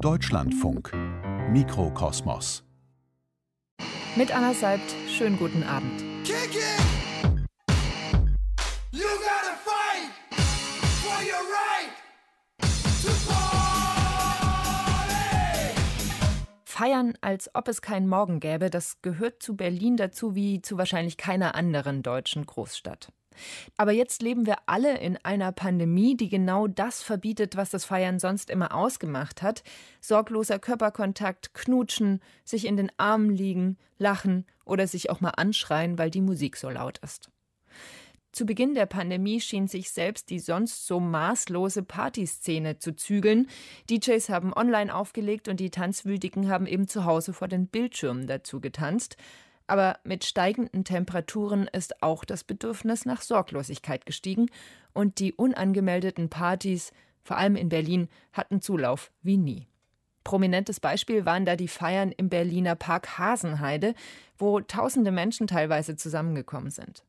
Deutschlandfunk Mikrokosmos. Mit Anna Seibt, schönen guten Abend. Kick it! You gotta fight for your right to party! Feiern, als ob es keinen Morgen gäbe, das gehört zu Berlin dazu wie zu wahrscheinlich keiner anderen deutschen Großstadt. Aber jetzt leben wir alle in einer Pandemie, die genau das verbietet, was das Feiern sonst immer ausgemacht hat. Sorgloser Körperkontakt, knutschen, sich in den Armen liegen, lachen oder sich auch mal anschreien, weil die Musik so laut ist. Zu Beginn der Pandemie schien sich selbst die sonst so maßlose Partyszene zu zügeln. DJs haben online aufgelegt und die Tanzwütigen haben eben zu Hause vor den Bildschirmen dazu getanzt. Aber mit steigenden Temperaturen ist auch das Bedürfnis nach Sorglosigkeit gestiegen und die unangemeldeten Partys, vor allem in Berlin, hatten Zulauf wie nie. Prominentes Beispiel waren da die Feiern im Berliner Park Hasenheide, wo tausende Menschen teilweise zusammengekommen sind.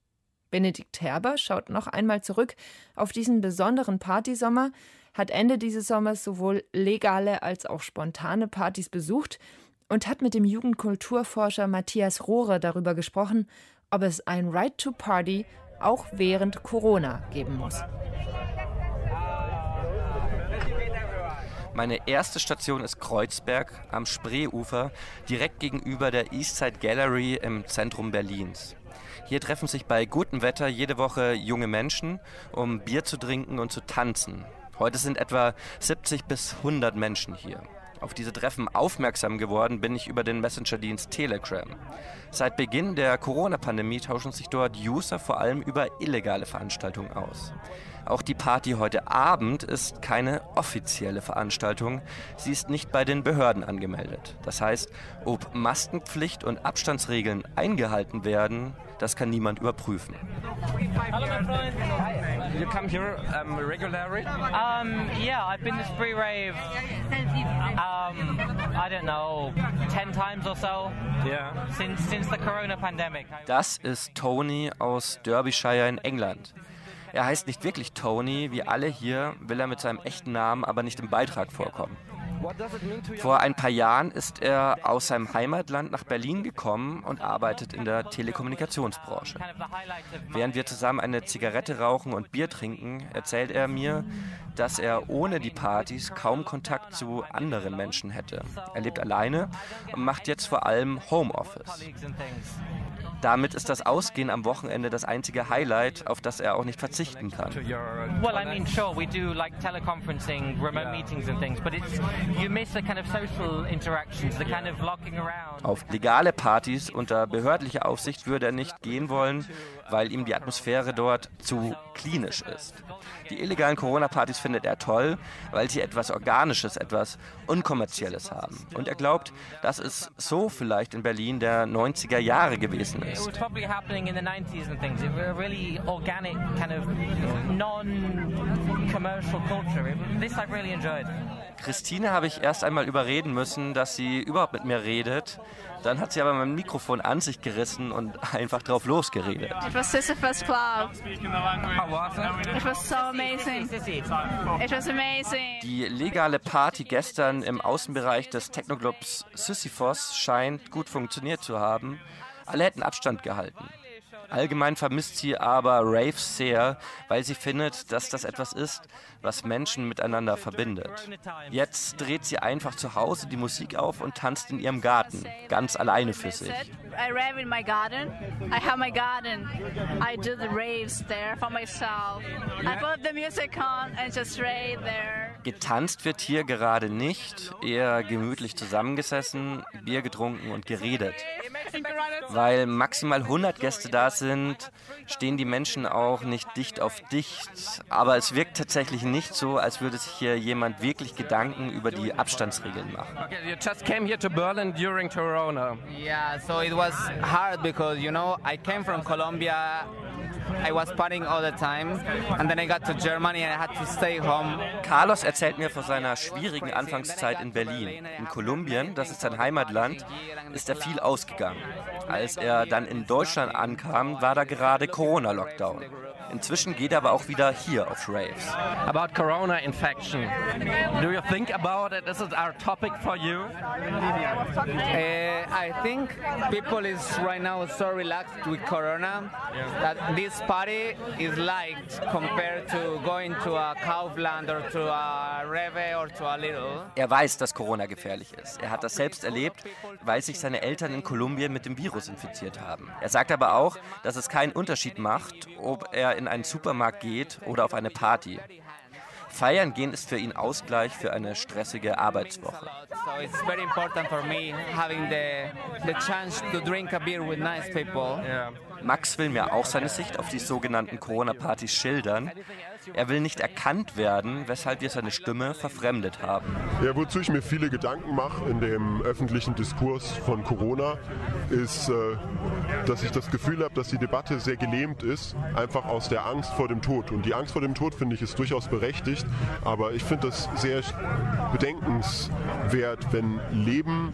Benedikt Herber schaut noch einmal zurück auf diesen besonderen Partysommer, hat Ende dieses Sommers sowohl legale als auch spontane Partys besucht und hat mit dem Jugendkulturforscher Matthias Rohrer darüber gesprochen, ob es ein Right to Party auch während Corona geben muss. Meine erste Station ist Kreuzberg am Spreeufer, direkt gegenüber der Eastside Gallery im Zentrum Berlins. Hier treffen sich bei gutem Wetter jede Woche junge Menschen, um Bier zu trinken und zu tanzen. Heute sind etwa 70 bis 100 Menschen hier. Auf diese Treffen aufmerksam geworden bin ich über den Messenger-Dienst Telegram. Seit Beginn der Corona-Pandemie tauschen sich dort User vor allem über illegale Veranstaltungen aus. Auch die Party heute Abend ist keine offizielle Veranstaltung. Sie ist nicht bei den Behörden angemeldet. Das heißt, ob Maskenpflicht und Abstandsregeln eingehalten werden, das kann niemand überprüfen. Hallo mein Freund. You come here regularly? Yeah, I've been to Spree Rave. I don't know, 10 times or so. Yeah. Since the Corona pandemic. Das ist Tony aus Derbyshire in England. Er heißt nicht wirklich Tony, wie alle hier, will er mit seinem echten Namen aber nicht im Beitrag vorkommen. Vor ein paar Jahren ist er aus seinem Heimatland nach Berlin gekommen und arbeitet in der Telekommunikationsbranche. Während wir zusammen eine Zigarette rauchen und Bier trinken, erzählt er mir, dass er ohne die Partys kaum Kontakt zu anderen Menschen hätte. Er lebt alleine und macht jetzt vor allem Homeoffice. Damit ist das Ausgehen am Wochenende das einzige Highlight, auf das er auch nicht verzichten kann. Well, I mean, sure, we do like teleconferencing, remote meetings and things, but it's you miss the kind of social interactions, the kind of locking around. Auf legale Partys unter behördlicher Aufsicht würde er nicht gehen wollen, weil ihm die Atmosphäre dort zu klinisch ist. Die illegalen Corona-Partys findet er toll, weil sie etwas Organisches, etwas Unkommerzielles haben. Und er glaubt, dass es so vielleicht in Berlin der 90er Jahre gewesen ist. Christine habe ich erst einmal überreden müssen, dass sie überhaupt mit mir redet. Dann hat sie aber mein Mikrofon an sich gerissen und einfach drauf losgeredet. It was Sisyphos Club. It was so amazing. It was amazing. Die legale Party gestern im Außenbereich des Technoclubs Sisyphos scheint gut funktioniert zu haben. Alle hätten Abstand gehalten. Allgemein vermisst sie aber Raves sehr, weil sie findet, dass das etwas ist, was Menschen miteinander verbindet. Jetzt dreht sie einfach zu Hause die Musik auf und tanzt in ihrem Garten, ganz alleine für sich. I rave in my garden. I have my garden. I do the raves there for myself. I put the music on and just rave there. Getanzt wird hier gerade nicht, eher gemütlich zusammengesessen, Bier getrunken und geredet. Weil maximal 100 Gäste da sind, stehen die Menschen auch nicht dicht auf dicht. Aber es wirkt tatsächlich nicht so, als würde sich hier jemand wirklich Gedanken über die Abstandsregeln machen. Okay, you just came here to Berlin during Corona. Yeah, so it was hard because, you know, I came from Colombia. I was partying all the time and then I got to Germany and I had to stay home. Carlos erzählt mir von seiner schwierigen Anfangszeit in Berlin. In Kolumbien, das ist sein Heimatland, ist er viel ausgegangen. Als er dann in Deutschland ankam, war da gerade Corona-Lockdown. Inzwischen geht er aber auch wieder hier auf Raves. About Corona infection. Do you think about it? This is our topic for you. I think people is right now so relaxed with Corona that this party is light compared to going to a Kaufland or to a Rewe or to a Lidl. Er weiß, dass Corona gefährlich ist. Er hat das selbst erlebt, weil sich seine Eltern in Kolumbien mit dem Virus infiziert haben. Er sagt aber auch, dass es keinen Unterschied macht, ob er in einen Supermarkt geht oder auf eine Party. Feiern gehen ist für ihn Ausgleich für eine stressige Arbeitswoche. Max will mir auch seine Sicht auf die sogenannten Corona-Partys schildern. Er will nicht erkannt werden, weshalb wir seine Stimme verfremdet haben. Ja, wozu ich mir viele Gedanken mache in dem öffentlichen Diskurs von Corona, ist, dass ich das Gefühl habe, dass die Debatte sehr gelähmt ist, einfach aus der Angst vor dem Tod. Und die Angst vor dem Tod, finde ich, ist durchaus berechtigt, aber ich finde das sehr bedenkenswert, wenn Leben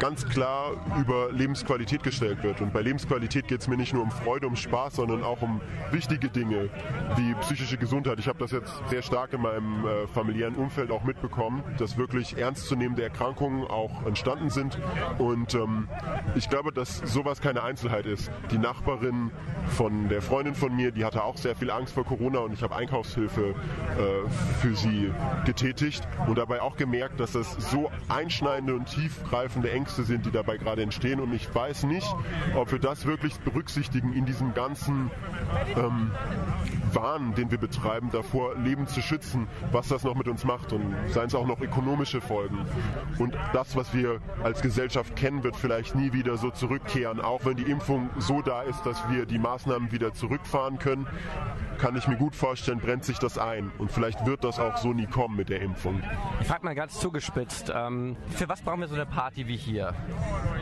ganz klar über Lebensqualität gestellt wird. Und bei Lebensqualität geht es mir nicht nur um Freude, um Spaß, sondern auch um wichtige Dinge wie psychische Gesundheit. Ich habe das jetzt sehr stark in meinem familiären Umfeld auch mitbekommen, dass wirklich ernstzunehmende Erkrankungen auch entstanden sind. Und ich glaube, dass sowas keine Einzelheit ist. Die Nachbarin von der Freundin von mir, die hatte auch sehr viel Angst vor Corona und ich habe Einkaufshilfe für sie getätigt und dabei auch gemerkt, dass das so einschneidende und tiefgreifende Ängste sind, die dabei gerade entstehen. Und ich weiß nicht, ob wir das wirklich berücksichtigen in diesem ganzen Wahn, den wir betreiben, davor Leben zu schützen, was das noch mit uns macht und seien es auch noch ökonomische Folgen. Und das, was wir als Gesellschaft kennen, wird vielleicht nie wieder so zurückkehren. Auch wenn die Impfung so da ist, dass wir die Maßnahmen wieder zurückfahren können, kann ich mir gut vorstellen, brennt sich das ein. Und vielleicht wird das auch so nie kommen mit der Impfung. Ich frage mal ganz zugespitzt, für was brauchen wir so eine Party wie hier?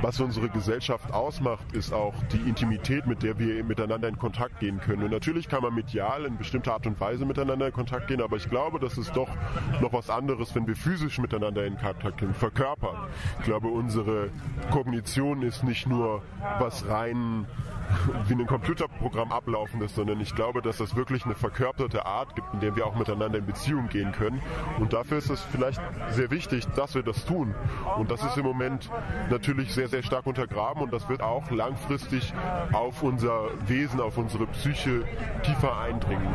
Was unsere Gesellschaft ausmacht, ist auch die Intimität, mit der wir miteinander in Kontakt gehen können. Und natürlich kann man medial in bestimmter Art und Weise miteinander in Kontakt gehen, aber ich glaube, das ist doch noch was anderes, wenn wir physisch miteinander in Kontakt gehen, verkörpern. Ich glaube, unsere Kognition ist nicht nur was rein wie ein Computerprogramm ablaufendes, sondern ich glaube, dass das wirklich eine verkörperte Art gibt, in der wir auch miteinander in Beziehung gehen können. Und dafür ist es vielleicht sehr wichtig, dass wir das tun. Und das ist im Moment natürlich sehr, sehr stark untergraben und das wird auch langfristig auf unser Wesen, auf unsere Psyche tiefer eindringen.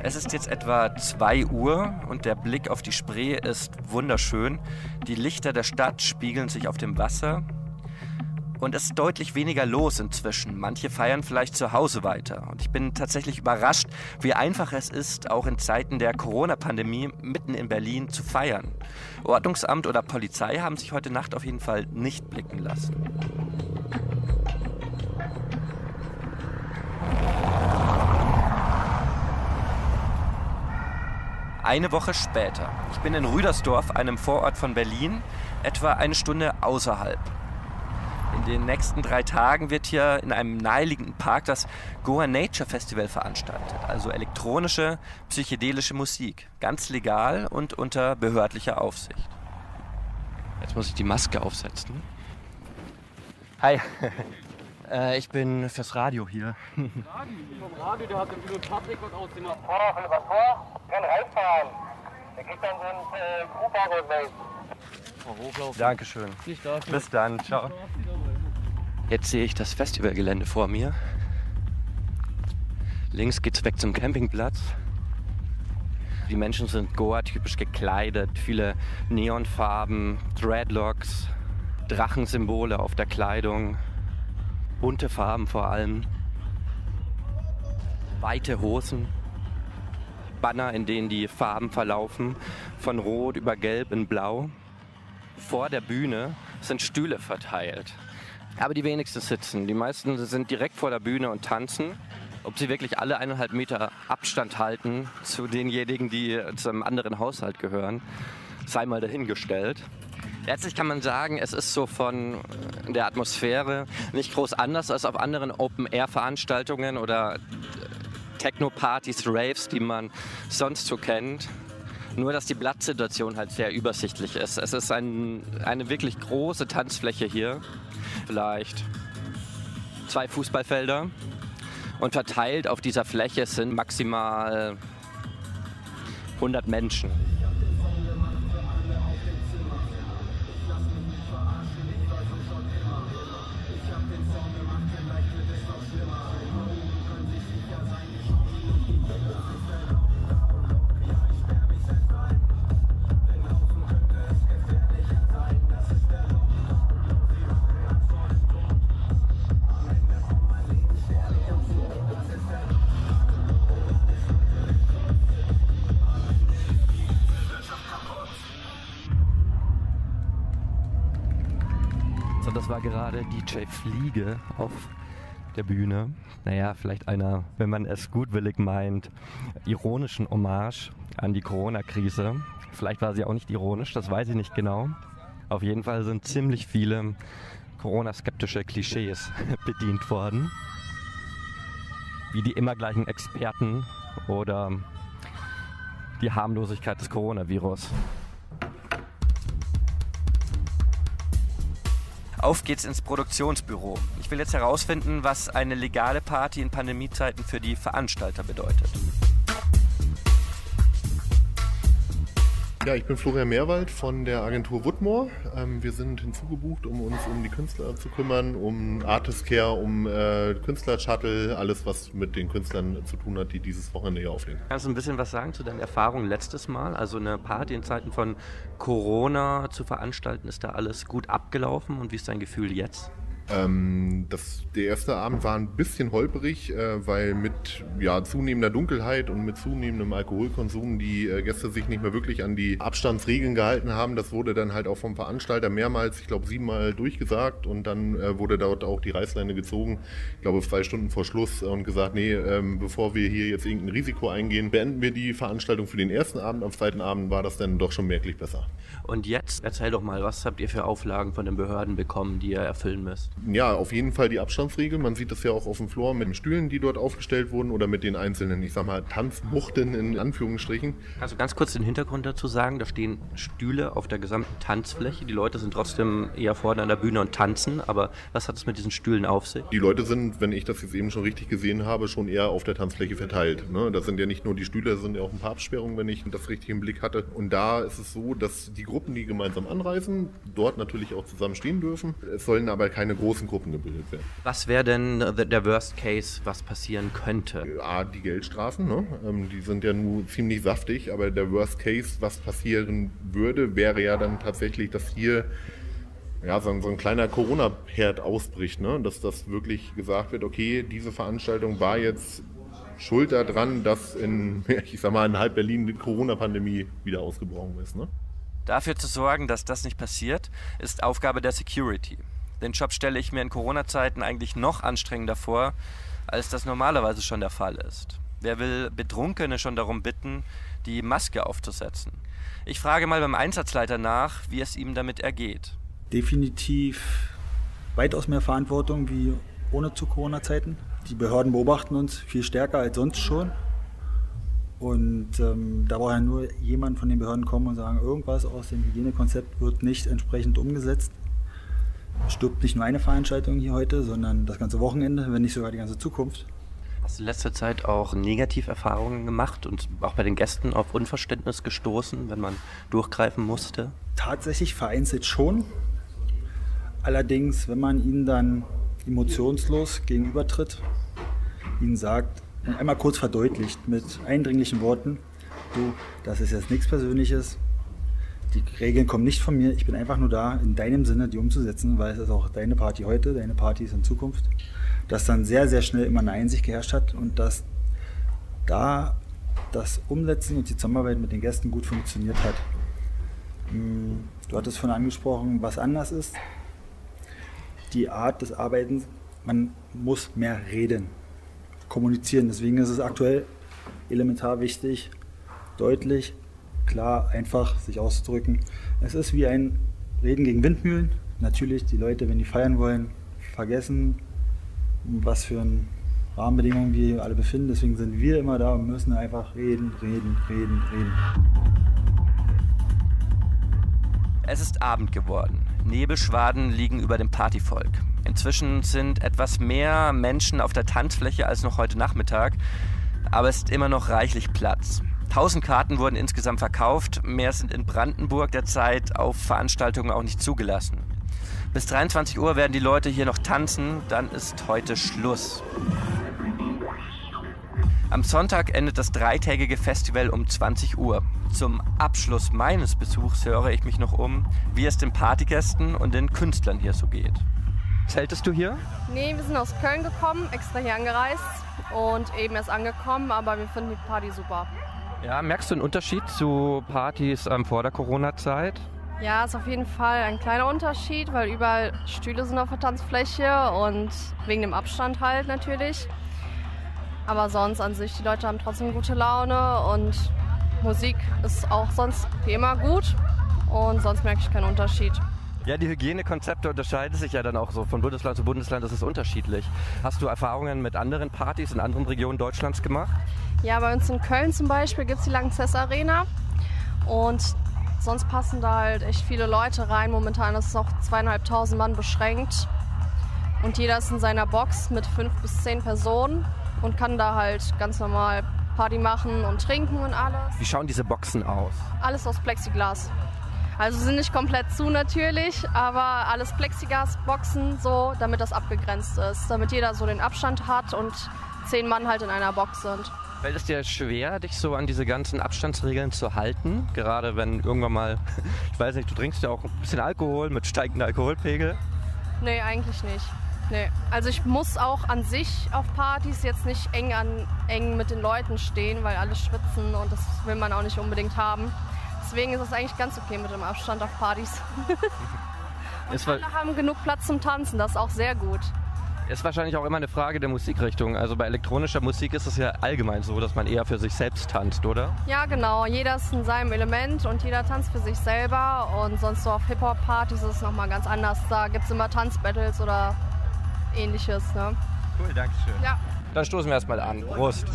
Es ist jetzt etwa 2 Uhr und der Blick auf die Spree ist wunderschön. Die Lichter der Stadt spiegeln sich auf dem Wasser und es ist deutlich weniger los inzwischen. Manche feiern vielleicht zu Hause weiter und ich bin tatsächlich überrascht, wie einfach es ist, auch in Zeiten der Corona-Pandemie mitten in Berlin zu feiern. Ordnungsamt oder Polizei haben sich heute Nacht auf jeden Fall nicht blicken lassen. Eine Woche später. Ich bin in Rüdersdorf, einem Vorort von Berlin, etwa eine Stunde außerhalb. In den nächsten 3 Tagen wird hier in einem naheliegenden Park das Goa Nature Festival veranstaltet. Also elektronische, psychedelische Musik. Ganz legal und unter behördlicher Aufsicht. Jetzt muss ich die Maske aufsetzen. Hi. Ich bin fürs Radio hier. Vom Radio, der hat den Patrick und aus dem Vor, was vor? Kann reinfahren. Der kriegt dann so einen Kuhbauer. Dankeschön. Bis dann, ciao. Jetzt sehe ich das Festivalgelände vor mir. Links geht's weg zum Campingplatz. Die Menschen sind Goa-typisch gekleidet. Viele Neonfarben, Dreadlocks, Drachensymbole auf der Kleidung. Bunte Farben vor allem, weite Hosen, Banner, in denen die Farben verlaufen, von Rot über Gelb in Blau. Vor der Bühne sind Stühle verteilt, aber die wenigsten sitzen. Die meisten sind direkt vor der Bühne und tanzen. Ob sie wirklich alle 1,5 Meter Abstand halten zu denjenigen, die zu einem anderen Haushalt gehören, sei mal dahingestellt. Letztlich kann man sagen, es ist so von der Atmosphäre nicht groß anders als auf anderen Open-Air-Veranstaltungen oder Techno-Partys, Raves, die man sonst so kennt. Nur, dass die Platzsituation halt sehr übersichtlich ist. Es ist eine wirklich große Tanzfläche hier. Vielleicht 2 Fußballfelder. Und verteilt auf dieser Fläche sind maximal 100 Menschen. Gerade DJ Fliege auf der Bühne. Naja, vielleicht einer, wenn man es gutwillig meint, ironischen Hommage an die Corona-Krise. Vielleicht war sie auch nicht ironisch, das weiß ich nicht genau. Auf jeden Fall sind ziemlich viele Corona-skeptische Klischees bedient worden. Wie die immer gleichen Experten oder die Harmlosigkeit des Coronavirus. Auf geht's ins Produktionsbüro. Ich will jetzt herausfinden, was eine legale Party in Pandemiezeiten für die Veranstalter bedeutet. Ja, ich bin Florian Merwald von der Agentur Woodmore. Wir sind hinzugebucht, um uns um die Künstler zu kümmern, um Artist Care, um Künstler-Shuttle, alles, was mit den Künstlern zu tun hat, die dieses Wochenende hier auflegen. Kannst du ein bisschen was sagen zu deinen Erfahrungen letztes Mal? Also eine Party in Zeiten von Corona zu veranstalten, ist da alles gut abgelaufen und wie ist dein Gefühl jetzt? Der erste Abend war ein bisschen holprig, weil mit zunehmender Dunkelheit und mit zunehmendem Alkoholkonsum die Gäste sich nicht mehr wirklich an die Abstandsregeln gehalten haben. Das wurde dann halt auch vom Veranstalter mehrmals, ich glaube 7-mal durchgesagt und dann wurde dort auch die Reißleine gezogen, ich glaube 2 Stunden vor Schluss und gesagt, nee, bevor wir hier jetzt irgendein Risiko eingehen, beenden wir die Veranstaltung für den ersten Abend. Am zweiten Abend war das dann doch schon merklich besser. Und jetzt erzähl doch mal, was habt ihr für Auflagen von den Behörden bekommen, die ihr erfüllen müsst? Ja, auf jeden Fall die Abstandsregel. Man sieht das ja auch auf dem Floor mit den Stühlen, die dort aufgestellt wurden oder mit den einzelnen, ich sag mal, Tanzbuchten in Anführungsstrichen. Also ganz kurz den Hintergrund dazu sagen, da stehen Stühle auf der gesamten Tanzfläche. Die Leute sind trotzdem eher vorne an der Bühne und tanzen, aber was hat es mit diesen Stühlen auf sich? Die Leute sind, wenn ich das jetzt eben schon richtig gesehen habe, schon eher auf der Tanzfläche verteilt. Ne? Das sind ja nicht nur die Stühle, das sind ja auch ein paar Absperrungen, wenn ich das richtig im Blick hatte. Und da ist es so, dass die Gruppen, die gemeinsam anreisen, dort natürlich auch zusammen stehen dürfen. Es sollen aber keine großen Gruppen gebildet werden. Was wäre denn der Worst Case, was passieren könnte? A, die Geldstrafen, ne? Die sind ja nun ziemlich saftig, aber der Worst Case, was passieren würde, wäre ja dann tatsächlich, dass hier so ein kleiner Corona-Herd ausbricht, ne? Dass das wirklich gesagt wird, okay, diese Veranstaltung war jetzt schuld daran, dass in halb Berlin die Corona-Pandemie wieder ausgebrochen ist. Ne? Dafür zu sorgen, dass das nicht passiert, ist Aufgabe der Security. Den Job stelle ich mir in Corona-Zeiten eigentlich noch anstrengender vor, als das normalerweise schon der Fall ist. Wer will Betrunkene schon darum bitten, die Maske aufzusetzen? Ich frage mal beim Einsatzleiter nach, wie es ihm damit ergeht. Definitiv weitaus mehr Verantwortung wie ohne zu Corona-Zeiten. Die Behörden beobachten uns viel stärker als sonst schon. Und da braucht ja nur jemand von den Behörden kommen und sagen, irgendwas aus dem Hygienekonzept wird nicht entsprechend umgesetzt. Stirbt nicht nur eine Veranstaltung hier heute, sondern das ganze Wochenende, wenn nicht sogar die ganze Zukunft. Hast du in letzter Zeit auch Negativerfahrungen gemacht und auch bei den Gästen auf Unverständnis gestoßen, wenn man durchgreifen musste? Tatsächlich vereinzelt schon. Allerdings, wenn man ihnen dann emotionslos gegenübertritt, ihnen sagt, einmal kurz verdeutlicht mit eindringlichen Worten, du, das ist jetzt nichts Persönliches. Die Regeln kommen nicht von mir, ich bin einfach nur da, in deinem Sinne die umzusetzen, weil es ist auch deine Party heute, deine Party ist in Zukunft, dass dann sehr, sehr schnell immer eine Einsicht geherrscht hat und dass da das Umsetzen und die Zusammenarbeit mit den Gästen gut funktioniert hat. Du hattest vorhin angesprochen, was anders ist. Die Art des Arbeitens, man muss mehr reden, kommunizieren, deswegen ist es aktuell elementar wichtig, deutlich, klar, einfach sich auszudrücken. Es ist wie ein Reden gegen Windmühlen. Natürlich, die Leute, wenn die feiern wollen, vergessen, was für Rahmenbedingungen wir alle befinden. Deswegen sind wir immer da und müssen einfach reden. Es ist Abend geworden. Nebelschwaden liegen über dem Partyvolk. Inzwischen sind etwas mehr Menschen auf der Tanzfläche als noch heute Nachmittag, aber es ist immer noch reichlich Platz. 1000 Karten wurden insgesamt verkauft, mehr sind in Brandenburg derzeit auf Veranstaltungen auch nicht zugelassen. Bis 23 Uhr werden die Leute hier noch tanzen, dann ist heute Schluss. Am Sonntag endet das dreitägige Festival um 20 Uhr. Zum Abschluss meines Besuchs höre ich mich noch um, wie es den Partygästen und den Künstlern hier so geht. Zeltest du hier? Nee, wir sind aus Köln gekommen, extra hier angereist und eben erst angekommen, aber wir finden die Party super. Ja, merkst du einen Unterschied zu Partys vor der Corona-Zeit? Ja, ist auf jeden Fall ein kleiner Unterschied, weil überall Stühle sind auf der Tanzfläche und wegen dem Abstand halt natürlich. Aber sonst an sich, die Leute haben trotzdem gute Laune und Musik ist auch sonst immer gut und sonst merke ich keinen Unterschied. Ja, die Hygienekonzepte unterscheiden sich ja dann auch so von Bundesland zu Bundesland, das ist unterschiedlich. Hast du Erfahrungen mit anderen Partys in anderen Regionen Deutschlands gemacht? Ja, bei uns in Köln zum Beispiel gibt es die Lanxess Arena und sonst passen da halt echt viele Leute rein. Momentan ist es auf 2500 Mann beschränkt. Und jeder ist in seiner Box mit 5 bis 10 Personen und kann da halt ganz normal Party machen und trinken und alles. Wie schauen diese Boxen aus? Alles aus Plexiglas. Also sind nicht komplett zu natürlich, aber alles Plexiglas-Boxen so, damit das abgegrenzt ist. Damit jeder so den Abstand hat und 10 Mann halt in einer Box sind. Fällt es dir schwer, dich so an diese ganzen Abstandsregeln zu halten? Gerade wenn irgendwann mal, ich weiß nicht, du trinkst ja auch ein bisschen Alkohol mit steigendem Alkoholpegel. Nee, eigentlich nicht. Nee. Also ich muss auch an sich auf Partys jetzt nicht eng mit den Leuten stehen, weil alle schwitzen und das will man auch nicht unbedingt haben. Deswegen ist es eigentlich ganz okay mit dem Abstand auf Partys. Und alle haben genug Platz zum Tanzen, das ist auch sehr gut. Ist wahrscheinlich auch immer eine Frage der Musikrichtung. Also bei elektronischer Musik ist es ja allgemein so, dass man eher für sich selbst tanzt, oder? Ja, genau. Jeder ist in seinem Element und jeder tanzt für sich selber. Und sonst so auf Hip-Hop-Partys ist es nochmal ganz anders. Da gibt es immer Tanzbattles oder ähnliches. Ne? Cool, danke schön. Ja. Dann stoßen wir erstmal an. Prost.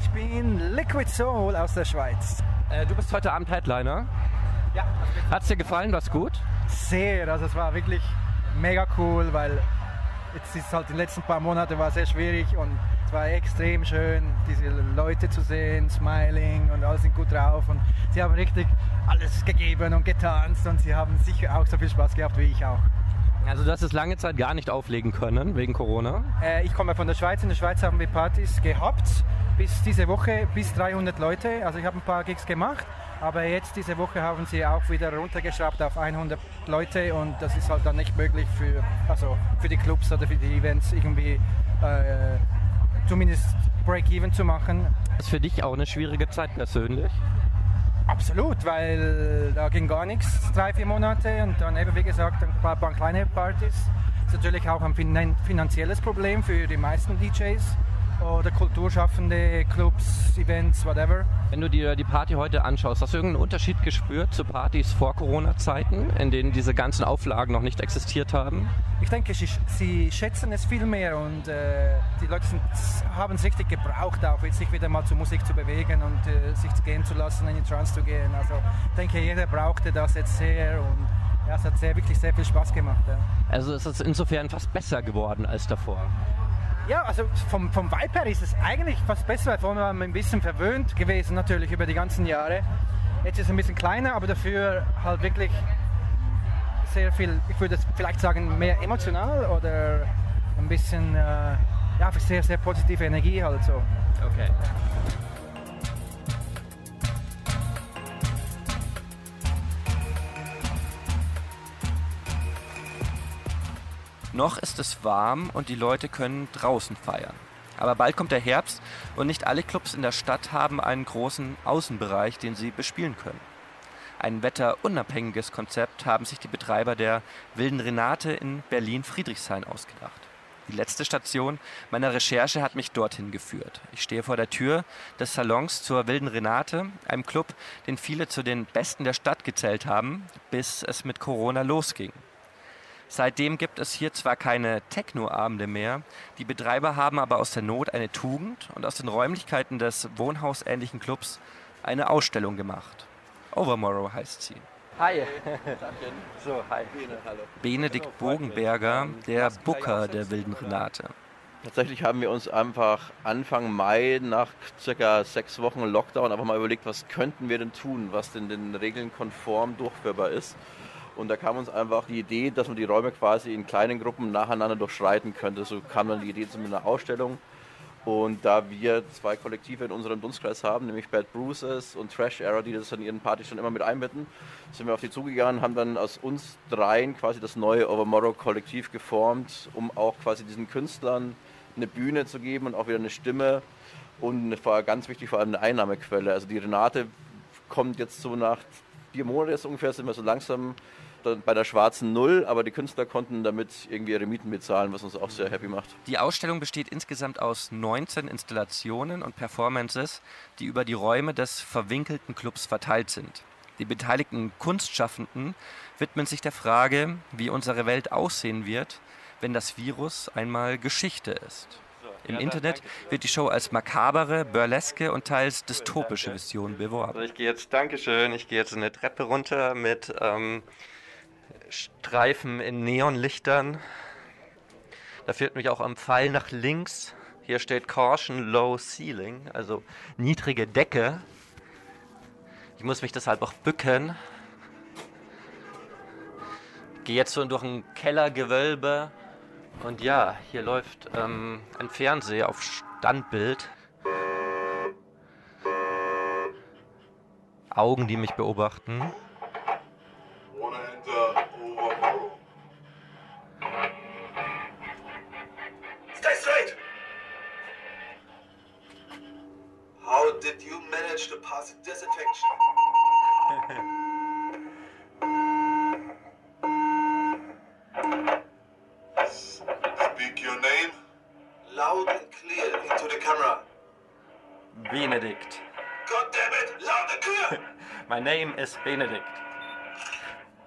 Ich bin Liquid Soul aus der Schweiz. Du bist heute Abend Headliner. Ja. Hat's dir gefallen? War's gut? Sehr. Also es war wirklich mega cool, weil... Jetzt ist halt in den letzten paar Monaten war sehr schwierig und es war extrem schön, diese Leute zu sehen, smiling und alle sind gut drauf und sie haben richtig alles gegeben und getanzt und sie haben sicher auch so viel Spaß gehabt wie ich auch. Also du hast es lange Zeit gar nicht auflegen können wegen Corona? Ich komme von der Schweiz, in der Schweiz haben wir Partys gehabt, bis diese Woche bis 300 Leute, also ich habe ein paar Gigs gemacht, aber jetzt diese Woche haben sie auch wieder runtergeschraubt auf 100 Leute und das ist halt dann nicht möglich für die Clubs oder für die Events irgendwie zumindest Break-Even zu machen. Das ist für dich auch eine schwierige Zeit persönlich? Absolut, weil da ging gar nichts, 3-4 Monate und dann eben wie gesagt ein paar kleine Partys. Das ist natürlich auch ein finanzielles Problem für die meisten DJs oder Kulturschaffende, Clubs, Events, whatever. Wenn du dir die Party heute anschaust, hast du irgendeinen Unterschied gespürt zu Partys vor Corona-Zeiten, in denen diese ganzen Auflagen noch nicht existiert haben? Ich denke, sie schätzen es viel mehr und die Leute haben es richtig gebraucht, auch jetzt sich wieder mal zur Musik zu bewegen und sich gehen zu lassen, in die Trance zu gehen. Also ich denke, jeder brauchte das jetzt sehr und ja, es hat wirklich sehr viel Spaß gemacht. Ja. Also es ist insofern fast besser geworden als davor. Ja, also vom Vibe her ist es eigentlich fast besser, weil vorher war man ein bisschen verwöhnt gewesen natürlich über die ganzen Jahre. Jetzt ist es ein bisschen kleiner, aber dafür halt wirklich sehr viel, ich würde vielleicht sagen, mehr emotional oder ein bisschen, ja, sehr, sehr positive Energie halt so. Okay. Noch ist es warm und die Leute können draußen feiern. Aber bald kommt der Herbst und nicht alle Clubs in der Stadt haben einen großen Außenbereich, den sie bespielen können. Ein wetterunabhängiges Konzept haben sich die Betreiber der Wilden Renate in Berlin-Friedrichshain ausgedacht. Die letzte Station meiner Recherche hat mich dorthin geführt. Ich stehe vor der Tür des Salons zur Wilden Renate, einem Club, den viele zu den Besten der Stadt gezählt haben, bis es mit Corona losging. Seitdem gibt es hier zwar keine Techno-Abende mehr, die Betreiber haben aber aus der Not eine Tugend und aus den Räumlichkeiten des wohnhausähnlichen Clubs eine Ausstellung gemacht. Overmorrow heißt sie. Hi. So, hi. Benedikt Bogenberger, der Booker der Wilden Renate. Tatsächlich haben wir uns einfach Anfang Mai nach circa 6 Wochen Lockdown einfach mal überlegt, was könnten wir denn tun, was denn den Regeln konform durchführbar ist. Und da kam uns einfach die Idee, dass man die Räume quasi in kleinen Gruppen nacheinander durchschreiten könnte. So kam dann die Idee zu einer Ausstellung. Und da wir 2 Kollektive in unserem Dunstkreis haben, nämlich Bad Bruces und Trash Era, die das in ihren Partys schon immer mit einbinden, sind wir auf die zugegangen, haben dann aus uns 3 quasi das neue Overmorrow-Kollektiv geformt, um auch quasi diesen Künstlern eine Bühne zu geben und auch wieder eine Stimme und vor, ganz wichtig vor allem eine Einnahmequelle. Also die Renate kommt jetzt so nach 4 Monate jetzt ungefähr, sind wir so langsam bei der schwarzen Null, aber die Künstler konnten damit irgendwie ihre Mieten bezahlen, was uns auch sehr happy macht. Die Ausstellung besteht insgesamt aus 19 Installationen und Performances, die über die Räume des verwinkelten Clubs verteilt sind. Die beteiligten Kunstschaffenden widmen sich der Frage, wie unsere Welt aussehen wird, wenn das Virus einmal Geschichte ist. Im Internet wird die Show als makabere, burleske und teils dystopische Vision beworben. Also ich gehe jetzt eine Treppe runter mit Streifen in Neonlichtern. Da führt mich auch am Pfeil nach links. Hier steht Caution Low Ceiling, also niedrige Decke. Ich muss mich deshalb auch bücken. Gehe jetzt so durch ein Kellergewölbe. Und ja, hier läuft ein Fernseher auf Standbild. Augen, die mich beobachten. Benedikt. God damn it, laute Kühe! My name is Benedikt.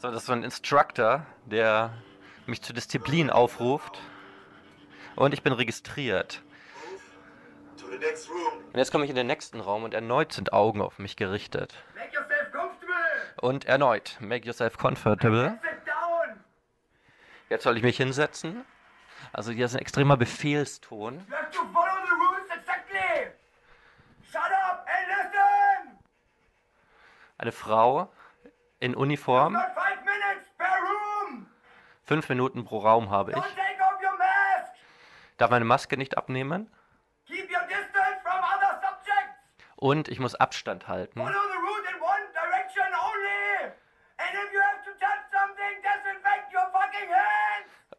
So, das ist so ein Instructor, der mich zur Disziplin aufruft. Und ich bin registriert. Und jetzt komme ich in den nächsten Raum und erneut sind Augen auf mich gerichtet. Make yourself comfortable! Und erneut, make yourself comfortable. Jetzt soll ich mich hinsetzen. Also hier ist ein extremer Befehlston. Eine Frau in Uniform. 5 Minuten pro Raum habe ich. Darf meine Maske nicht abnehmen. Und ich muss Abstand halten.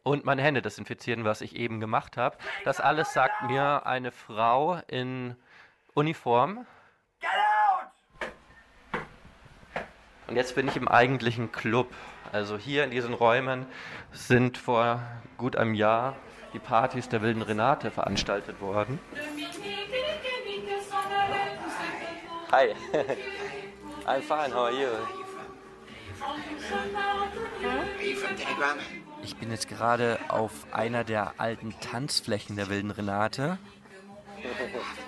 Und meine Hände desinfizieren, was ich eben gemacht habe. Das alles sagt mir eine Frau in Uniform. Und jetzt bin ich im eigentlichen Club. Also hier in diesen Räumen sind vor gut einem Jahr die Partys der Wilden Renate veranstaltet worden. Hi, I'm fine, how are you? Ich bin jetzt gerade auf einer der alten Tanzflächen der Wilden Renate.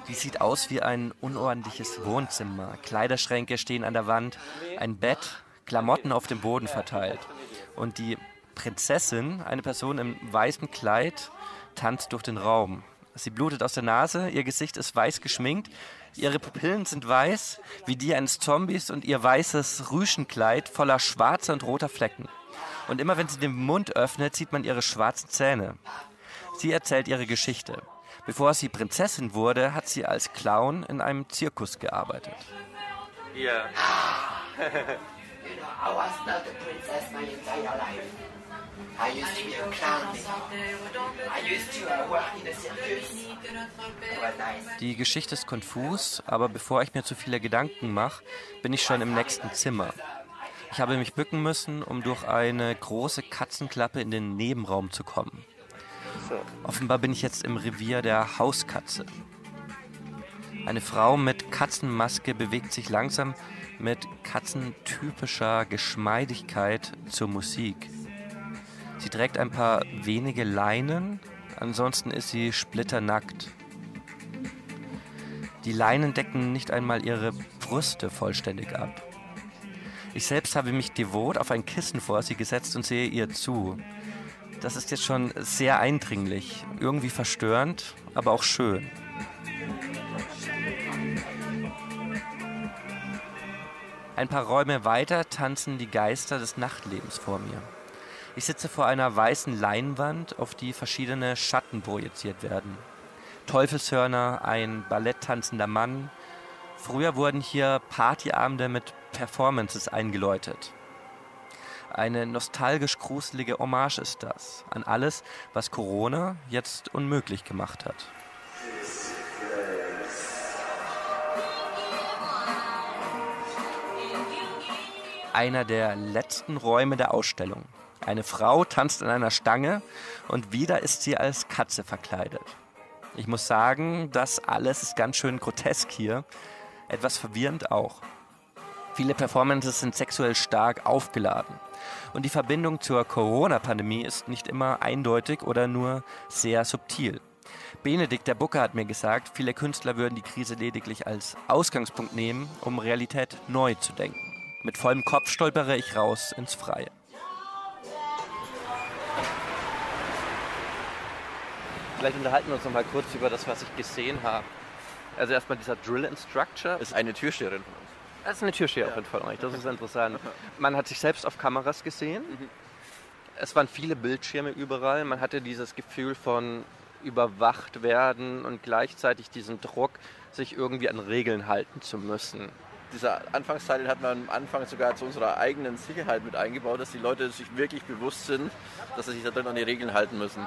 Die sieht aus wie ein unordentliches Wohnzimmer. Kleiderschränke stehen an der Wand, ein Bett, Klamotten auf dem Boden verteilt. Und die Prinzessin, eine Person im weißen Kleid, tanzt durch den Raum. Sie blutet aus der Nase, ihr Gesicht ist weiß geschminkt, ihre Pupillen sind weiß, wie die eines Zombies und ihr weißes Rüschenkleid voller schwarzer und roter Flecken. Und immer wenn sie den Mund öffnet, sieht man ihre schwarzen Zähne. Sie erzählt ihre Geschichte. Bevor sie Prinzessin wurde, hat sie als Clown in einem Zirkus gearbeitet. Yeah. I was not a princess my entire life. I used to be a clown before. I used to work in a circus. It was nice. Die Geschichte ist konfus, aber bevor ich mir zu viele Gedanken mache, bin ich schon im nächsten Zimmer. Ich habe mich bücken müssen, um durch eine große Katzenklappe in den Nebenraum zu kommen. Offenbar bin ich jetzt im Revier der Hauskatze. Eine Frau mit Katzenmaske bewegt sich langsam mit katzentypischer Geschmeidigkeit zur Musik. Sie trägt ein paar wenige Leinen, ansonsten ist sie splitternackt. Die Leinen decken nicht einmal ihre Brüste vollständig ab. Ich selbst habe mich devot auf ein Kissen vor sie gesetzt und sehe ihr zu. Das ist jetzt schon sehr eindringlich, irgendwie verstörend, aber auch schön. Ein paar Räume weiter tanzen die Geister des Nachtlebens vor mir. Ich sitze vor einer weißen Leinwand, auf die verschiedene Schatten projiziert werden. Teufelshörner, ein balletttanzender Mann. Früher wurden hier Partyabende mit Performances eingeläutet. Eine nostalgisch-gruselige Hommage ist das an alles, was Corona jetzt unmöglich gemacht hat. Einer der letzten Räume der Ausstellung. Eine Frau tanzt an einer Stange und wieder ist sie als Katze verkleidet. Ich muss sagen, das alles ist ganz schön grotesk hier, etwas verwirrend auch. Viele Performances sind sexuell stark aufgeladen und die Verbindung zur Corona-Pandemie ist nicht immer eindeutig oder nur sehr subtil. Benedikt, der Booker, hat mir gesagt, viele Künstler würden die Krise lediglich als Ausgangspunkt nehmen, um Realität neu zu denken. Mit vollem Kopf stolpere ich raus ins Freie. Vielleicht unterhalten wir uns noch mal kurz über das, was ich gesehen habe. Also erstmal dieser Drill Instructor. Ist eine Türsteherin von uns. Das ist eine Türsteherin von euch, das ist interessant. Man hat sich selbst auf Kameras gesehen. Mhm. Es waren viele Bildschirme überall. Man hatte dieses Gefühl von überwacht werden und gleichzeitig diesen Druck, sich irgendwie an Regeln halten zu müssen. Dieser Anfangsteil hat man am Anfang sogar zu unserer eigenen Sicherheit mit eingebaut, dass die Leute sich wirklich bewusst sind, dass sie sich da drin an die Regeln halten müssen.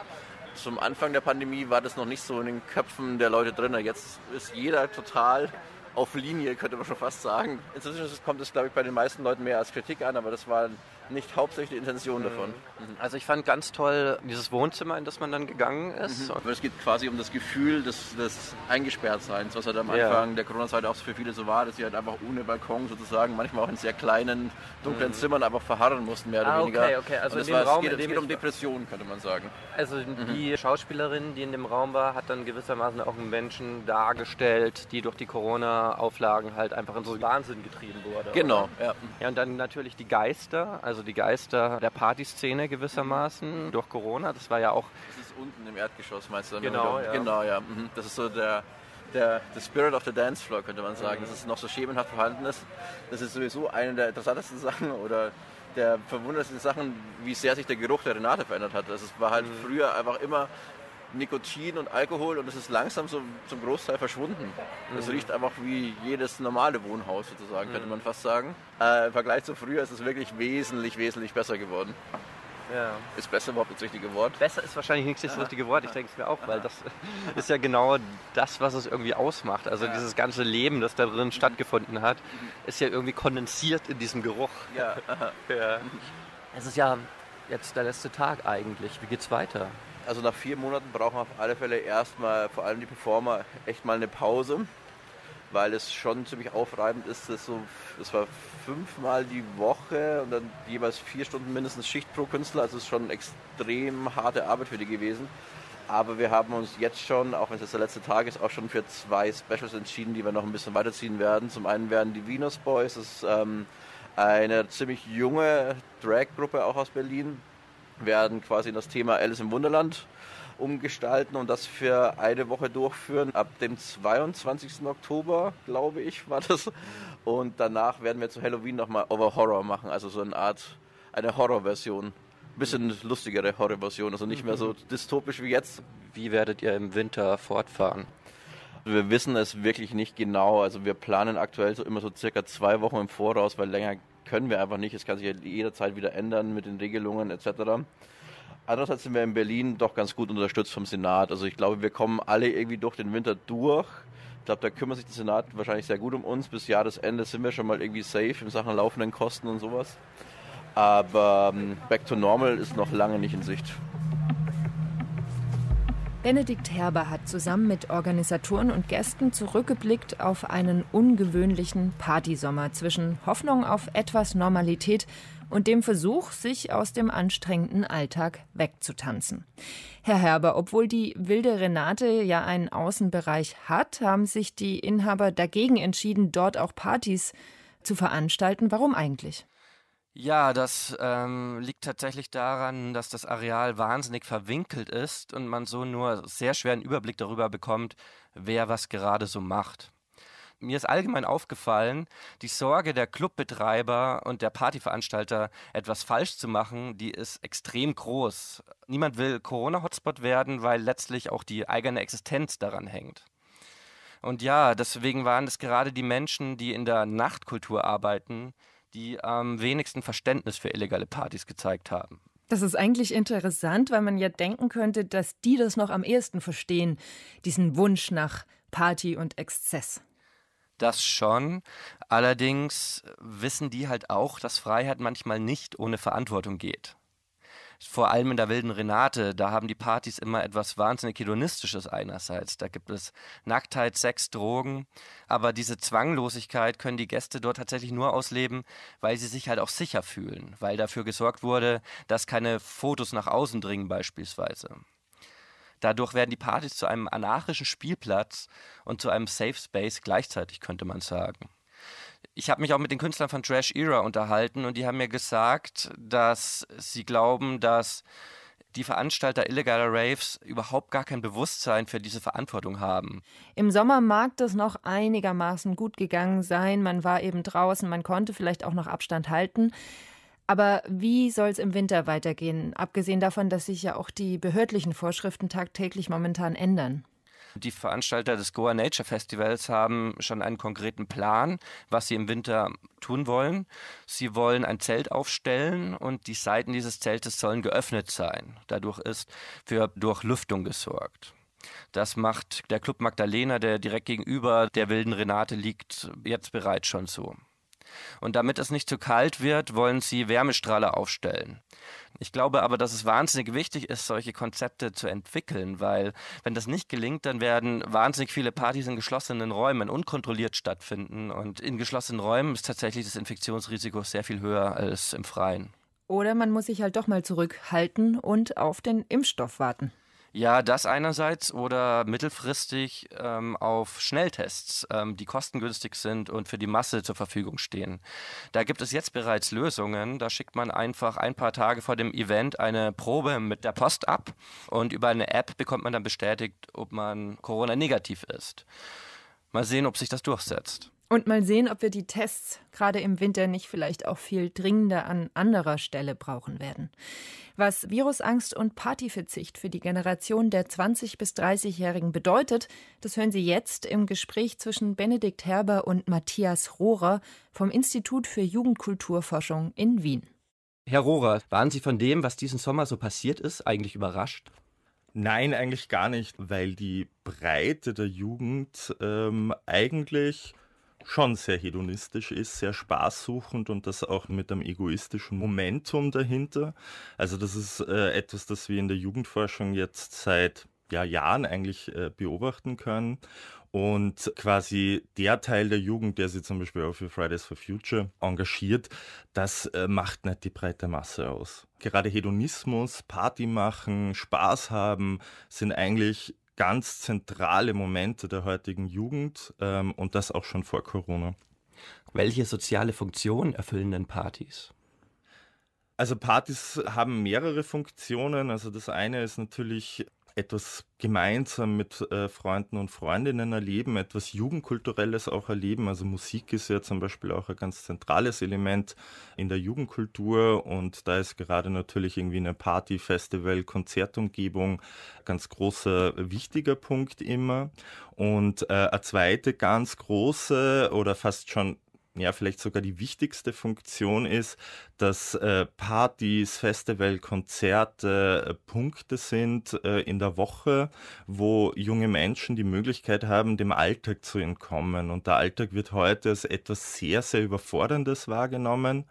Zum Anfang der Pandemie war das noch nicht so in den Köpfen der Leute drin. Jetzt ist jeder total auf Linie, könnte man schon fast sagen. Inzwischen kommt es, glaube ich, bei den meisten Leuten mehr als Kritik an, aber das war nicht hauptsächlich die Intention davon. Also ich fand ganz toll dieses Wohnzimmer, in das man dann gegangen ist. Mhm. Es geht quasi um das Gefühl des Eingesperrtseins, was halt am Anfang der Corona-Zeit auch für viele so war, dass sie halt einfach ohne Balkon sozusagen, manchmal auch in sehr kleinen, dunklen Zimmern einfach verharren mussten, mehr oder weniger. Okay. Also in dem Raum, es geht um Depressionen, könnte man sagen. Also die Schauspielerin, die in dem Raum war, hat dann gewissermaßen auch einen Menschen dargestellt, die durch die Corona-Auflagen halt einfach in so einen Wahnsinn getrieben wurde. Genau. Ja, und dann natürlich die Geister, also die Geister der Partyszene gewissermaßen durch Corona. Das war ja auch... Das ist unten im Erdgeschoss, meinst du? Genau, ja. Genau, ja. Das ist so der Spirit of the Dance Floor, könnte man sagen, dass es noch so schemenhaft vorhanden ist. Das ist sowieso eine der interessantesten Sachen oder der verwunderlichsten Sachen, wie sehr sich der Geruch der Renate verändert hat. Also es war halt früher einfach immer Nikotin und Alkohol und es ist langsam so zum Großteil verschwunden. Es riecht einfach wie jedes normale Wohnhaus sozusagen, könnte man fast sagen. Im Vergleich zu früher ist es wirklich wesentlich besser geworden. Ja. Ist besser überhaupt das richtige Wort? Besser ist wahrscheinlich nicht das richtige Wort, ich denke es mir auch, weil das ist ja genau das, was es irgendwie ausmacht. Also dieses ganze Leben, das da drin stattgefunden hat, ist ja irgendwie kondensiert in diesem Geruch. Ja. Ja. Es ist ja jetzt der letzte Tag eigentlich. Wie geht's weiter? Also nach 4 Monaten brauchen wir auf alle Fälle erstmal, vor allem die Performer, echt mal eine Pause, weil es schon ziemlich aufreibend ist. Das war 5-mal die Woche und dann jeweils 4 Stunden mindestens Schicht pro Künstler. Also es ist schon extrem harte Arbeit für die gewesen. Aber wir haben uns jetzt schon, auch wenn es jetzt der letzte Tag ist, auch schon für 2 Specials entschieden, die wir noch ein bisschen weiterziehen werden. Zum einen werden die Venus Boys, das ist eine ziemlich junge Drag-Gruppe auch aus Berlin, werden quasi das Thema Alice im Wunderland umgestalten und das für eine Woche durchführen. Ab dem 22. Oktober, glaube ich, war das. Und danach werden wir zu Halloween nochmal Overmorrow machen, also so eine Art, eine Horrorversion. Ein bisschen lustigere Horrorversion, also nicht mehr so dystopisch wie jetzt. Wie werdet ihr im Winter fortfahren? Wir wissen es wirklich nicht genau. Also wir planen aktuell so immer so circa 2 Wochen im Voraus, weil länger können wir einfach nicht. Es kann sich ja jederzeit wieder ändern mit den Regelungen etc. Andererseits sind wir in Berlin doch ganz gut unterstützt vom Senat. Also ich glaube, wir kommen alle irgendwie durch den Winter durch. Ich glaube, da kümmert sich der Senat wahrscheinlich sehr gut um uns. Bis Jahresende sind wir schon mal irgendwie safe in Sachen laufenden Kosten und sowas. Aber back to normal ist noch lange nicht in Sicht. Benedikt Herber hat zusammen mit Organisatoren und Gästen zurückgeblickt auf einen ungewöhnlichen Partysommer zwischen Hoffnung auf etwas Normalität und dem Versuch, sich aus dem anstrengenden Alltag wegzutanzen. Herr Herber, obwohl die Wilde Renate ja einen Außenbereich hat, haben sich die Inhaber dagegen entschieden, dort auch Partys zu veranstalten. Warum eigentlich? Ja, das liegt tatsächlich daran, dass das Areal wahnsinnig verwinkelt ist und man so nur sehr schwer einen Überblick darüber bekommt, wer was gerade so macht. Mir ist allgemein aufgefallen, die Sorge der Clubbetreiber und der Partyveranstalter, etwas falsch zu machen, die ist extrem groß. Niemand will Corona-Hotspot werden, weil letztlich auch die eigene Existenz daran hängt. Und ja, deswegen waren es gerade die Menschen, die in der Nachtkultur arbeiten, die am wenigsten Verständnis für illegale Partys gezeigt haben. Das ist eigentlich interessant, weil man ja denken könnte, dass die das noch am ehesten verstehen, diesen Wunsch nach Party und Exzess. Das schon. Allerdings wissen die halt auch, dass Freiheit manchmal nicht ohne Verantwortung geht. Vor allem in der Wilden Renate, da haben die Partys immer etwas wahnsinnig Hedonistisches einerseits. Da gibt es Nacktheit, Sex, Drogen. Aber diese Zwanglosigkeit können die Gäste dort tatsächlich nur ausleben, weil sie sich halt auch sicher fühlen. Weil dafür gesorgt wurde, dass keine Fotos nach außen dringen beispielsweise. Dadurch werden die Partys zu einem anarchischen Spielplatz und zu einem Safe Space gleichzeitig, könnte man sagen. Ich habe mich auch mit den Künstlern von Trash Era unterhalten und die haben mir gesagt, dass sie glauben, dass die Veranstalter illegaler Raves überhaupt gar kein Bewusstsein für diese Verantwortung haben. Im Sommer mag das noch einigermaßen gut gegangen sein. Man war eben draußen, man konnte vielleicht auch noch Abstand halten. Aber wie soll es im Winter weitergehen? Abgesehen davon, dass sich ja auch die behördlichen Vorschriften tagtäglich momentan ändern. Die Veranstalter des Goa Nature Festivals haben schon einen konkreten Plan, was sie im Winter tun wollen. Sie wollen ein Zelt aufstellen und die Seiten dieses Zeltes sollen geöffnet sein. Dadurch ist für Durchlüftung gesorgt. Das macht der Club Magdalena, der direkt gegenüber der Wilden Renate liegt, jetzt bereits schon so. Und damit es nicht zu kalt wird, wollen sie Wärmestrahler aufstellen. Ich glaube aber, dass es wahnsinnig wichtig ist, solche Konzepte zu entwickeln, weil wenn das nicht gelingt, dann werden wahnsinnig viele Partys in geschlossenen Räumen unkontrolliert stattfinden. Und in geschlossenen Räumen ist tatsächlich das Infektionsrisiko sehr viel höher als im Freien. Oder man muss sich halt doch mal zurückhalten und auf den Impfstoff warten. Ja, das einerseits oder mittelfristig auf Schnelltests, die kostengünstig sind und für die Masse zur Verfügung stehen. Da gibt es jetzt bereits Lösungen. Da schickt man einfach ein paar Tage vor dem Event eine Probe mit der Post ab und über eine App bekommt man dann bestätigt, ob man Corona-negativ ist. Mal sehen, ob sich das durchsetzt. Und mal sehen, ob wir die Tests gerade im Winter nicht vielleicht auch viel dringender an anderer Stelle brauchen werden. Was Virusangst und Partyverzicht für die Generation der 20- bis 30-Jährigen bedeutet, das hören Sie jetzt im Gespräch zwischen Benedikt Herber und Matthias Rohrer vom Institut für Jugendkulturforschung in Wien. Herr Rohrer, waren Sie von dem, was diesen Sommer so passiert ist, eigentlich überrascht? Nein, eigentlich gar nicht, weil die Breite der Jugend eigentlich schon sehr hedonistisch ist, sehr spaßsuchend und das auch mit einem egoistischen Momentum dahinter. Also das ist etwas, das wir in der Jugendforschung jetzt seit Jahren eigentlich beobachten können. Und quasi der Teil der Jugend, der sich zum Beispiel auch für Fridays for Future engagiert, das macht nicht die breite Masse aus. Gerade Hedonismus, Party machen, Spaß haben sind eigentlich ganz zentrale Momente der heutigen Jugend und das auch schon vor Corona. Welche soziale Funktion erfüllen denn Partys? Also Partys haben mehrere Funktionen. Also das eine ist natürlich etwas gemeinsam mit Freunden und Freundinnen erleben, etwas Jugendkulturelles auch erleben. Also Musik ist ja zum Beispiel auch ein ganz zentrales Element in der Jugendkultur und da ist gerade natürlich irgendwie eine Party, Festival, Konzertumgebung ein ganz großer, wichtiger Punkt immer. Und eine zweite ganz große oder fast schon vielleicht sogar die wichtigste Funktion ist, dass Partys, Festival, Konzerte Punkte sind in der Woche, wo junge Menschen die Möglichkeit haben, dem Alltag zu entkommen. Und der Alltag wird heute als etwas sehr, sehr Überforderndes wahrgenommen.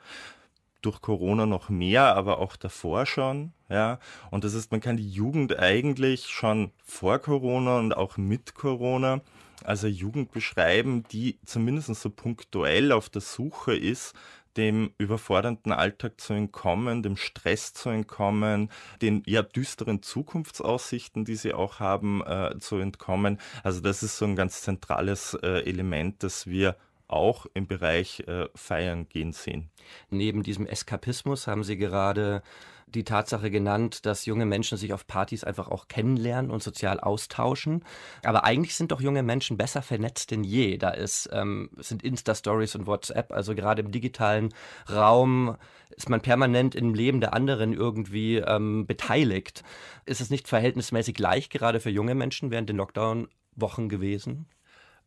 Durch Corona noch mehr, aber auch davor schon. Ja. Und das ist, man kann die Jugend eigentlich schon vor Corona und auch mit Corona also Jugend beschreiben, die zumindest so punktuell auf der Suche ist, dem überfordernden Alltag zu entkommen, dem Stress zu entkommen, den düsteren Zukunftsaussichten, die sie auch haben, zu entkommen. Also das ist so ein ganz zentrales Element, das wir auch im Bereich Feiern gehen sehen. Neben diesem Eskapismus haben Sie gerade die Tatsache genannt, dass junge Menschen sich auf Partys einfach auch kennenlernen und sozial austauschen. Aber eigentlich sind doch junge Menschen besser vernetzt denn je. Da sind Insta-Stories und WhatsApp, also gerade im digitalen Raum ist man permanent im Leben der anderen irgendwie beteiligt. Ist es nicht verhältnismäßig leicht, gerade für junge Menschen während den Lockdown-Wochen gewesen?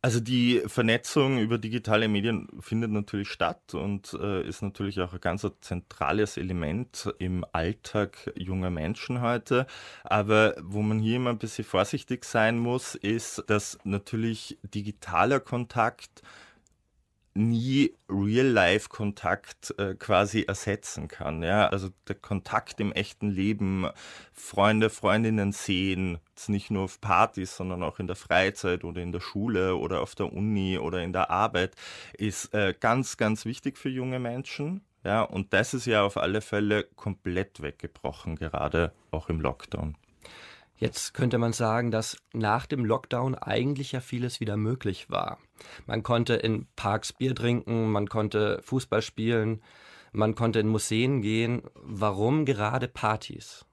Also die Vernetzung über digitale Medien findet natürlich statt und ist natürlich auch ein ganz zentrales Element im Alltag junger Menschen heute. Aber wo man hier immer ein bisschen vorsichtig sein muss, ist, dass natürlich digitaler Kontakt nie Real-Life-Kontakt quasi ersetzen kann. Ja? Also der Kontakt im echten Leben, Freunde, Freundinnen sehen, jetzt nicht nur auf Partys, sondern auch in der Freizeit oder in der Schule oder auf der Uni oder in der Arbeit, ist ganz, ganz wichtig für junge Menschen. Ja? Und das ist ja auf alle Fälle komplett weggebrochen, gerade auch im Lockdown. Jetzt könnte man sagen, dass nach dem Lockdown eigentlich ja vieles wieder möglich war. Man konnte in Parks Bier trinken, man konnte Fußball spielen, man konnte in Museen gehen. Warum gerade Partys?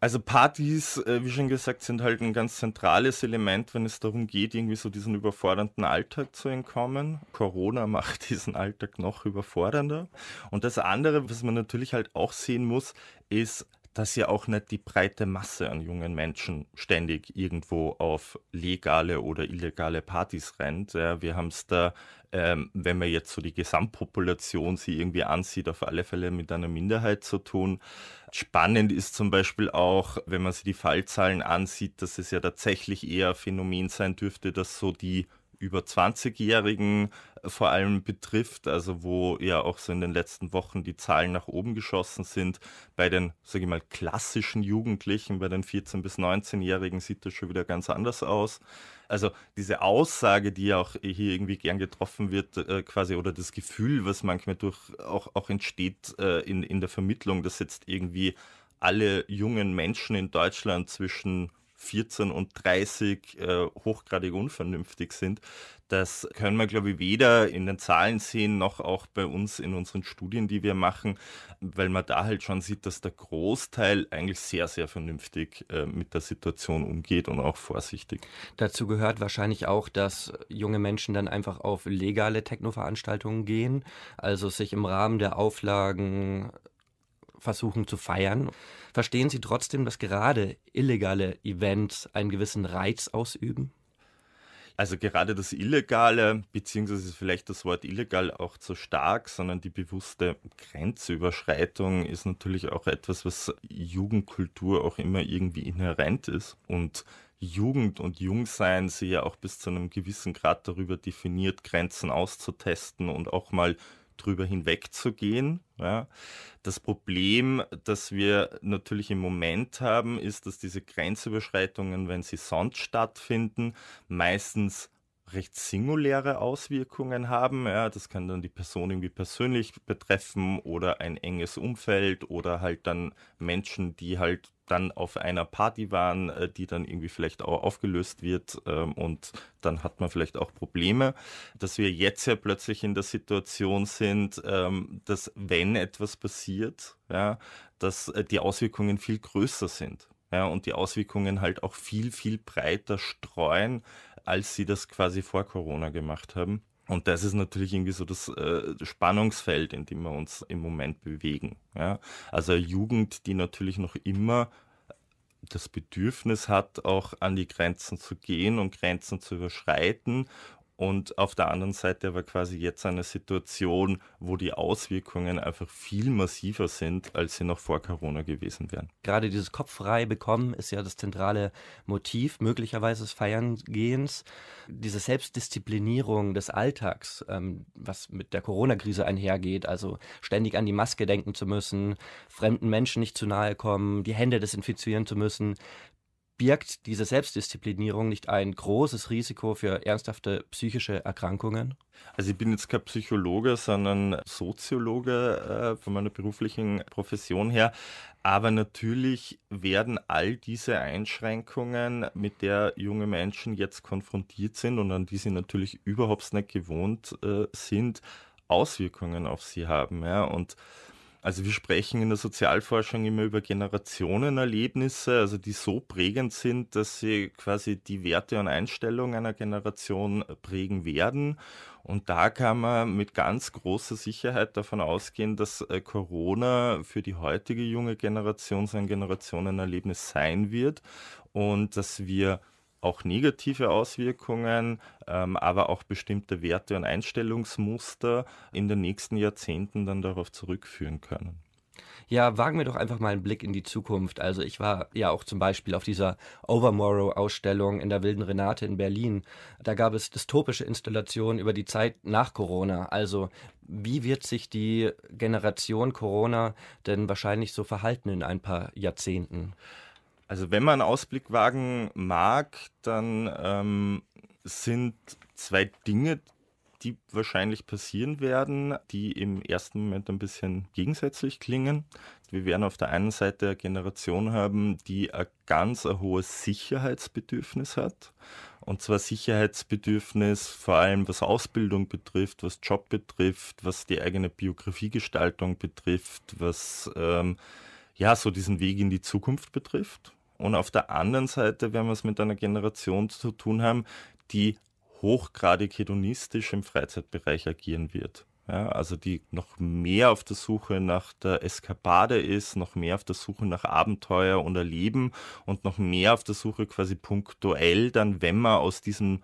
Also Partys, wie schon gesagt, sind halt ein ganz zentrales Element, wenn es darum geht, irgendwie so diesen überfordernden Alltag zu entkommen. Corona macht diesen Alltag noch überfordernder. Und das andere, was man natürlich halt auch sehen muss, ist, dass ja auch nicht die breite Masse an jungen Menschen ständig irgendwo auf legale oder illegale Partys rennt. Ja, wir haben es da, wenn man jetzt so die Gesamtpopulation sie irgendwie ansieht, auf alle Fälle mit einer Minderheit zu tun. Spannend ist zum Beispiel auch, wenn man sich die Fallzahlen ansieht, dass es ja tatsächlich eher ein Phänomen sein dürfte, dass so die über 20-Jährigen vor allem betrifft, also wo ja auch so in den letzten Wochen die Zahlen nach oben geschossen sind. Bei den, sage ich mal, klassischen Jugendlichen, bei den 14- bis 19-Jährigen sieht das schon wieder ganz anders aus. Also diese Aussage, die ja auch hier irgendwie gern getroffen wird, quasi, oder das Gefühl, was manchmal durch auch entsteht in der Vermittlung, dass jetzt irgendwie alle jungen Menschen in Deutschland zwischen 14 und 30 hochgradig unvernünftig sind. Das können wir, glaube ich, weder in den Zahlen sehen, noch auch bei uns in unseren Studien, die wir machen, weil man da halt schon sieht, dass der Großteil eigentlich sehr, sehr vernünftig mit der Situation umgeht und auch vorsichtig. Dazu gehört wahrscheinlich auch, dass junge Menschen dann einfach auf legale Techno-Veranstaltungen gehen, also sich im Rahmen der Auflagen versuchen zu feiern. Verstehen Sie trotzdem, dass gerade illegale Events einen gewissen Reiz ausüben? Also gerade das Illegale, beziehungsweise ist vielleicht das Wort illegal auch zu stark, sondern die bewusste Grenzüberschreitung ist natürlich auch etwas, was Jugendkultur auch immer irgendwie inhärent ist. Und Jugend und Jungsein sind ja auch bis zu einem gewissen Grad darüber definiert, Grenzen auszutesten und auch mal drüber hinwegzugehen. Ja. Das Problem, das wir natürlich im Moment haben, ist, dass diese Grenzüberschreitungen, wenn sie sonst stattfinden, meistens recht singuläre Auswirkungen haben. Ja, das kann dann die Person irgendwie persönlich betreffen oder ein enges Umfeld oder halt dann Menschen, die halt dann auf einer Party waren, die dann irgendwie vielleicht auch aufgelöst wird und dann hat man vielleicht auch Probleme, dass wir jetzt ja plötzlich in der Situation sind, dass wenn etwas passiert, ja, dass die Auswirkungen viel größer sind, ja, und die Auswirkungen halt auch viel, viel breiter streuen, als sie das quasi vor Corona gemacht haben. Und das ist natürlich irgendwie so das Spannungsfeld, in dem wir uns im Moment bewegen. Ja? Also Jugend, die natürlich noch immer das Bedürfnis hat, auch an die Grenzen zu gehen und Grenzen zu überschreiten. Und auf der anderen Seite aber quasi jetzt eine Situation, wo die Auswirkungen einfach viel massiver sind, als sie noch vor Corona gewesen wären. Gerade dieses Kopf frei bekommen ist ja das zentrale Motiv möglicherweise des Feierngehens. Diese Selbstdisziplinierung des Alltags, was mit der Corona-Krise einhergeht, also ständig an die Maske denken zu müssen, fremden Menschen nicht zu nahe kommen, die Hände desinfizieren zu müssen, birgt diese Selbstdisziplinierung nicht ein großes Risiko für ernsthafte psychische Erkrankungen? Also ich bin jetzt kein Psychologe, sondern Soziologe von meiner beruflichen Profession her. Aber natürlich werden all diese Einschränkungen, mit der junge Menschen jetzt konfrontiert sind und an die sie natürlich überhaupt nicht gewohnt sind, Auswirkungen auf sie haben. Ja. Und also wir sprechen in der Sozialforschung immer über Generationenerlebnisse, also die so prägend sind, dass sie quasi die Werte und Einstellungen einer Generation prägen werden. Und da kann man mit ganz großer Sicherheit davon ausgehen, dass Corona für die heutige junge Generation so ein Generationenerlebnis sein wird und dass wir auch negative Auswirkungen, aber auch bestimmte Werte und Einstellungsmuster in den nächsten Jahrzehnten dann darauf zurückführen können. Ja, wagen wir doch einfach mal einen Blick in die Zukunft. Also ich war ja auch zum Beispiel auf dieser Overmorrow-Ausstellung in der Wilden Renate in Berlin. Da gab es dystopische Installationen über die Zeit nach Corona. Also wie wird sich die Generation Corona denn wahrscheinlich so verhalten in ein paar Jahrzehnten? Also wenn man einen Ausblick wagen mag, dann sind zwei Dinge, die wahrscheinlich passieren werden, die im ersten Moment ein bisschen gegensätzlich klingen. Wir werden auf der einen Seite eine Generation haben, die ein ganz hohes Sicherheitsbedürfnis hat. Und zwar Sicherheitsbedürfnis vor allem, was Ausbildung betrifft, was Job betrifft, was die eigene Biografiegestaltung betrifft, was so diesen Weg in die Zukunft betrifft. Und auf der anderen Seite werden wir es mit einer Generation zu tun haben, die hochgradig hedonistisch im Freizeitbereich agieren wird. Ja, also die noch mehr auf der Suche nach der Eskapade ist, noch mehr auf der Suche nach Abenteuer und Erleben und noch mehr auf der Suche quasi punktuell dann, wenn man aus diesem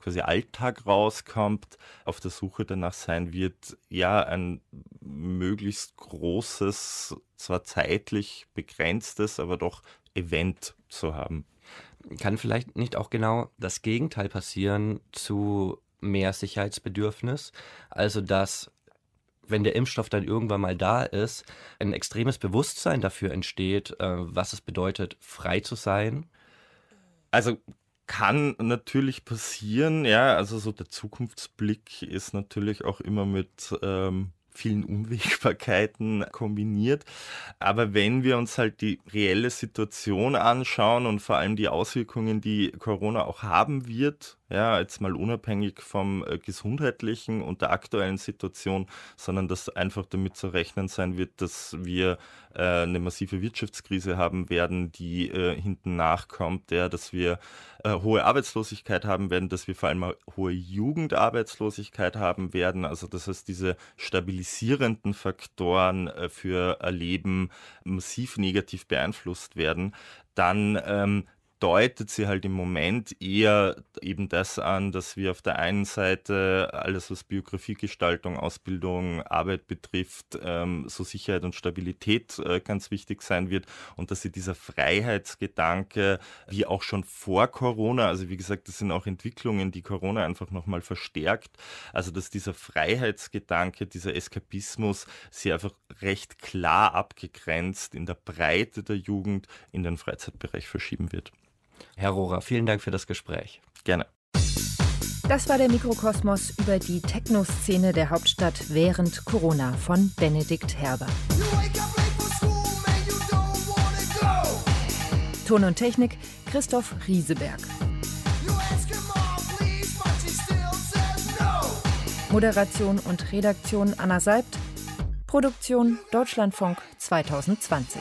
quasi Alltag rauskommt, auf der Suche danach sein wird, ja, ein möglichst großes, zwar zeitlich begrenztes, aber doch Event zu haben. Kann vielleicht nicht auch genau das Gegenteil passieren zu mehr Sicherheitsbedürfnis? Also dass, wenn der Impfstoff dann irgendwann mal da ist, ein extremes Bewusstsein dafür entsteht, was es bedeutet, frei zu sein? Also kann natürlich passieren, ja, also so der Zukunftsblick ist natürlich auch immer mit vielen Unwägbarkeiten kombiniert, aber wenn wir uns halt die reelle Situation anschauen und vor allem die Auswirkungen, die Corona auch haben wird, ja, jetzt mal unabhängig vom gesundheitlichen und der aktuellen Situation, sondern dass einfach damit zu rechnen sein wird, dass wir eine massive Wirtschaftskrise haben werden, die hinten nachkommt, ja, dass wir hohe Arbeitslosigkeit haben werden, dass wir vor allem hohe Jugendarbeitslosigkeit haben werden. Also das heißt, diese stabilisierenden Faktoren für Erleben massiv negativ beeinflusst werden, dann deutet sie halt im Moment eher eben das an, dass wir auf der einen Seite alles, was Biografiegestaltung, Ausbildung, Arbeit betrifft, so Sicherheit und Stabilität ganz wichtig sein wird und dass sie dieser Freiheitsgedanke, wie auch schon vor Corona, also wie gesagt, das sind auch Entwicklungen, die Corona einfach nochmal verstärkt, also dass dieser Freiheitsgedanke, dieser Eskapismus sie einfach recht klar abgegrenzt in der Breite der Jugend in den Freizeitbereich verschieben wird. Herr Rohrer, vielen Dank für das Gespräch. Gerne. Das war der Mikrokosmos über die Techno-Szene der Hauptstadt während Corona von Benedikt Herber. Ton und Technik Christoph Rieseberg. Moderation und Redaktion Anna Seibt. Produktion Deutschlandfunk 2020.